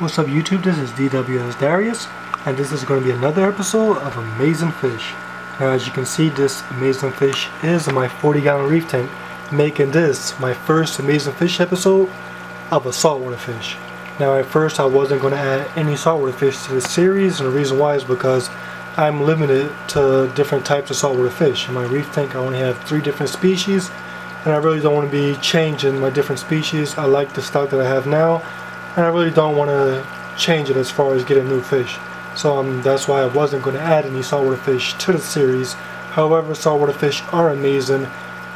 What's up YouTube, this is DWS Darius, and this is going to be another episode of Amazing Fish. Now as you can see, this Amazing Fish is my 40-gallon reef tank, making this my first Amazing Fish episode of a saltwater fish. Now at first I wasn't going to add any saltwater fish to this series, and the reason why is because I'm limited to different types of saltwater fish. In my reef tank I only have 3 different species, and I really don't want to be changing my different species. I like the stock that I have now, and I really don't want to change it as far as getting new fish. So that's why I wasn't going to add any saltwater fish to the series. However, saltwater fish are amazing,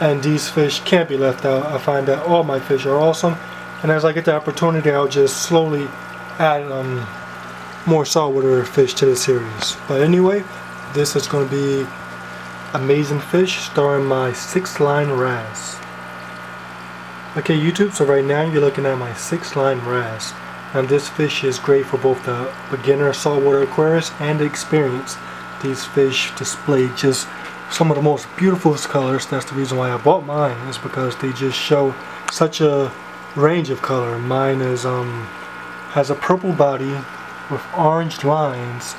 and these fish can't be left out. I find that all my fish are awesome, and as I get the opportunity, I'll just slowly add more saltwater fish to the series. But anyway, this is going to be Amazing Fish starring my 6-line wrasse. Okay YouTube, so right now you're looking at my 6-line wrasse, and this fish is great for both the beginner saltwater aquarist and the experienced. These fish display just some of the most beautiful colors. That's the reason why I bought mine, is because they just show such a range of color. Mine is has a purple body with orange lines.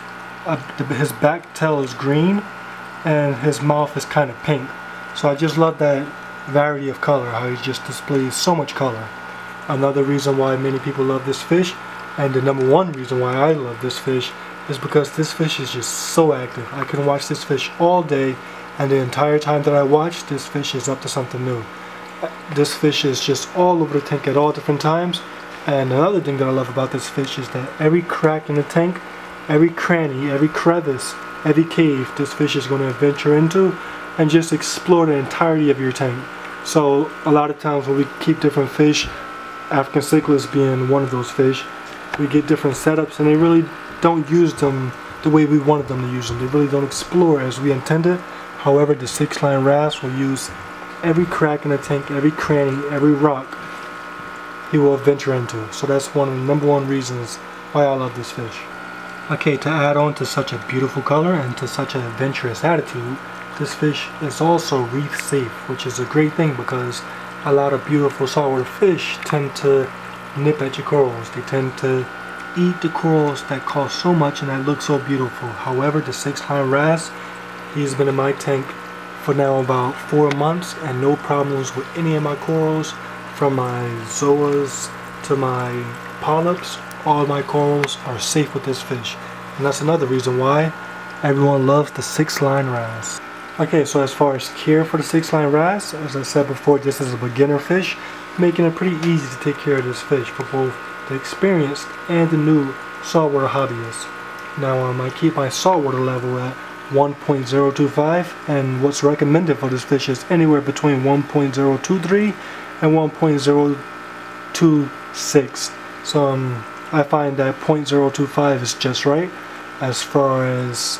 His back tail is green, and his mouth is kind of pink. So I just love that variety of color, how he just displays so much color. Another reason why many people love this fish, and the #1 reason why I love this fish, is because this fish is just so active. I can watch this fish all day, and the entire time that I watch, this fish is up to something new. This fish is just all over the tank at all different times. And another thing that I love about this fish is that every crack in the tank, every cranny, every crevice, every cave, this fish is going to venture into and just explore the entirety of your tank. So a lot of times when we keep different fish, African cichlids being one of those fish, we get different setups and they really don't use them the way we wanted them to use them. They really don't explore as we intended. However, the 6-line wrasse will use every crack in the tank, every cranny, every rock he will venture into. So that's one of the #1 reasons why I love this fish. Okay, to add on to such a beautiful color and to such an adventurous attitude, this fish is also reef safe, which is a great thing because a lot of beautiful saltwater fish tend to nip at your corals. They tend to eat the corals that cost so much and that look so beautiful. However, the 6-line wrasse, he's been in my tank for now about 4 months, and no problems with any of my corals, from my zoas to my polyps. All my corals are safe with this fish, and that's another reason why everyone loves the 6-line wrasse. Okay, so as far as care for the 6-line wrasse, as I said before, this is a beginner fish, making it pretty easy to take care of this fish for both the experienced and the new saltwater hobbyists. Now I keep my saltwater level at 1.025, and what's recommended for this fish is anywhere between 1.023 and 1.026. So I find that 0.025 is just right. As far as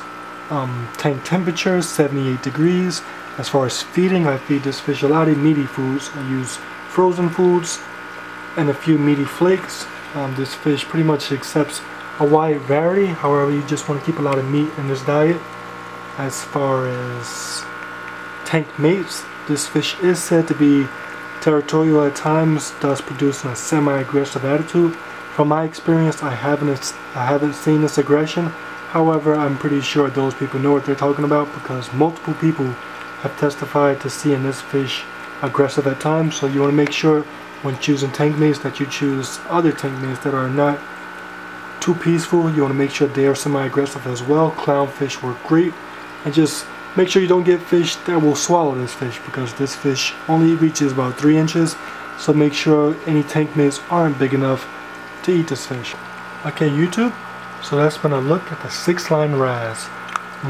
tank temperature, 78 degrees. As far as feeding, I feed this fish a lot of meaty foods. I use frozen foods and a few meaty flakes. This fish pretty much accepts a wide variety. However, you just want to keep a lot of meat in this diet. As far as tank mates, this fish is said to be territorial at times, thus producing a semi-aggressive attitude. From my experience, I haven't seen this aggression. However, I'm pretty sure those people know what they're talking about, because multiple people have testified to seeing this fish aggressive at times. So you want to make sure when choosing tank mates that you choose other tank mates that are not too peaceful. You want to make sure they are semi-aggressive as well. Clownfish work great, and just make sure you don't get fish that will swallow this fish, because this fish only reaches about 3 inches. So make sure any tank mates aren't big enough to eat this fish. Okay YouTube, so that's been a look at the 6-line wrasse,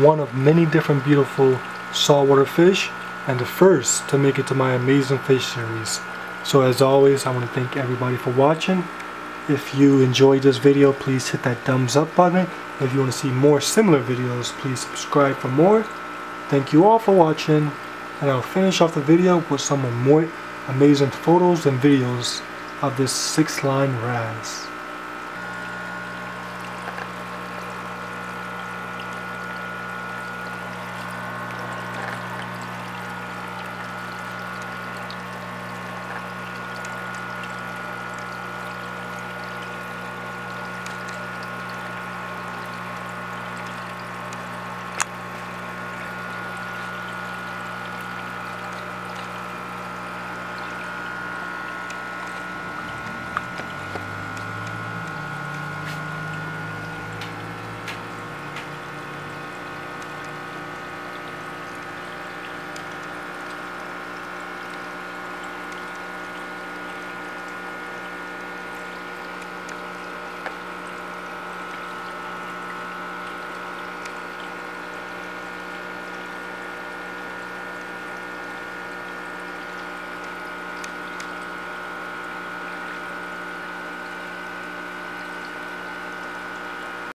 one of many different beautiful saltwater fish, and the first to make it to my Amazing Fish series. So as always, I want to thank everybody for watching. If you enjoyed this video, please hit that thumbs up button. If you want to see more similar videos, please subscribe for more. Thank you all for watching, and I'll finish off the video with some more amazing photos and videos of this 6-line wrasse.